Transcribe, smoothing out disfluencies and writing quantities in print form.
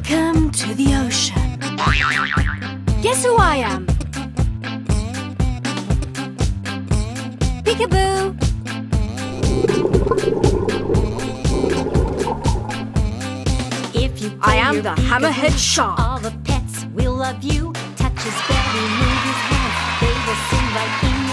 Welcome to the ocean. Guess who I am? Peekaboo! I am the Hammerhead Shark. All the pets will love you. Touch his belly, move his hand. They will sing right in.